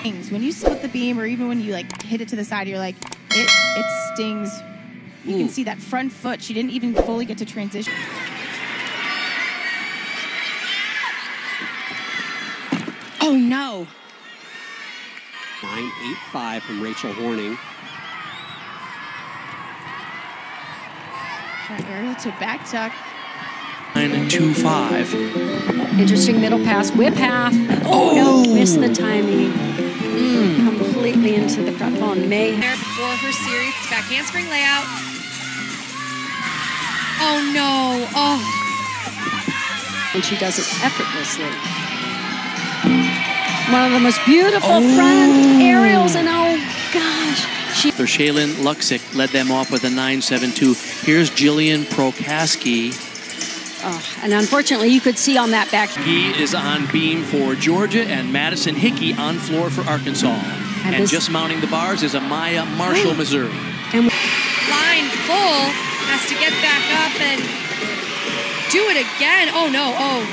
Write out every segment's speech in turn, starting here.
stings. When you split the beam or even when you like hit it to the side, you're like, it stings. You can see that front foot. She didn't even fully get to transition. Oh, no. 9.85 from Rachel Horning. Aerial to back tuck. 9.25. Interesting middle pass. Whip half. Oh, no. Missed the timing. Completely into the front ball. May have. Before her series. Back handspring layout. Oh, no. Oh. And she does it effortlessly. One of the most beautiful front aerials, and oh gosh. Shaylen Luxik led them off with a 9.72. Here's Jillian Prokasky. Oh, and unfortunately, you could see on that back. He is on beam for Georgia, and Madison Hickey on floor for Arkansas. And just mounting the bars is Amaya Marshall, Missouri. And line full, has to get back up and do it again. Oh no, oh.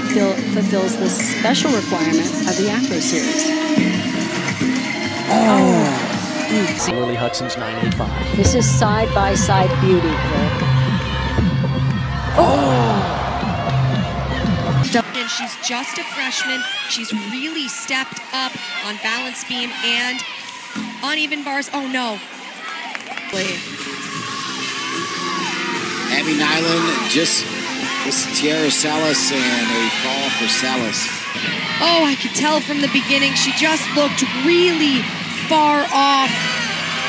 It fulfills the special requirement of the Afro Series. Oh! Lily Hudson's 9.85. This is side-by-side beauty, Rick. Oh! And she's just a freshman. She's really stepped up on balance beam and uneven bars. Oh, no. Abby Nyland just... This is Tierra Salas and a call for Salas. Oh, I could tell from the beginning she just looked really far off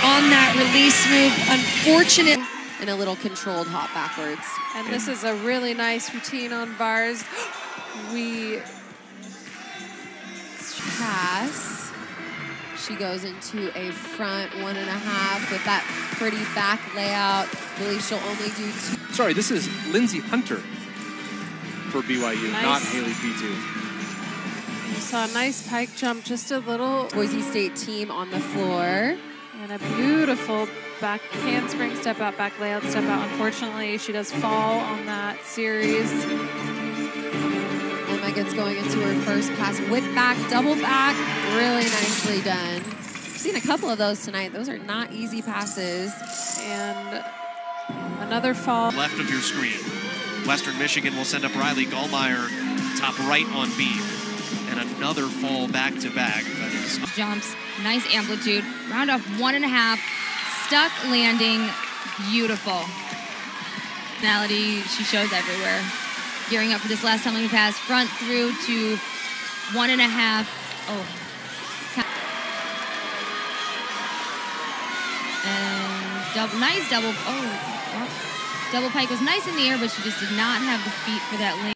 on that release move. Unfortunate. And a little controlled hop backwards. And this is a really nice routine on bars. We pass. She goes into a front 1.5 with that pretty back layout. Really, she'll only do two. Sorry, this is Lindsey Hunter for BYU, nice. Not Haley P2. You saw a nice pike jump, just a little. Boise State team on the floor. And a beautiful back handspring, step out, back layout, step out. Unfortunately, she does fall on that series. Emma gets going into her first pass, whip back, double back. Really nicely done. I've seen a couple of those tonight. Those are not easy passes. And another fall. Left of your screen. Western Michigan will send up Riley Gallmeyer, top right on beam. And another fall back-to-back. Jumps, nice amplitude. Round off 1.5. Stuck landing, beautiful. Personality she shows everywhere. Gearing up for this last tumbling pass. Front through to 1.5. Oh. And double, nice double. Oh. Double pike was nice in the air, but she just did not have the feet for that lane.